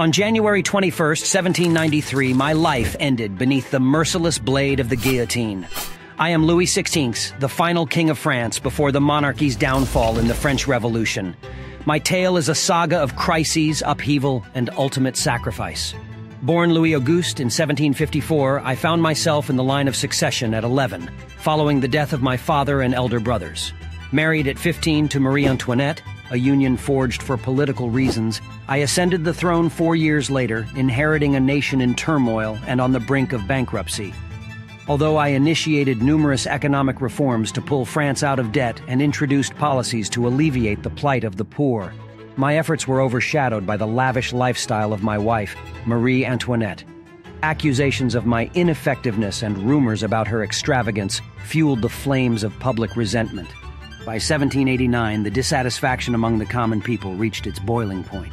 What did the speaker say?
On January 21st, 1793, my life ended beneath the merciless blade of the guillotine. I am Louis XVI, the final king of France before the monarchy's downfall in the French Revolution. My tale is a saga of crises, upheaval, and ultimate sacrifice. Born Louis Auguste in 1754, I found myself in the line of succession at 11, following the death of my father and elder brothers. Married at 15 to Marie Antoinette, a union forged for political reasons, I ascended the throne 4 years later, inheriting a nation in turmoil and on the brink of bankruptcy. Although I initiated numerous economic reforms to pull France out of debt and introduced policies to alleviate the plight of the poor, my efforts were overshadowed by the lavish lifestyle of my wife, Marie Antoinette. Accusations of my ineffectiveness and rumors about her extravagance fueled the flames of public resentment. By 1789, the dissatisfaction among the common people reached its boiling point.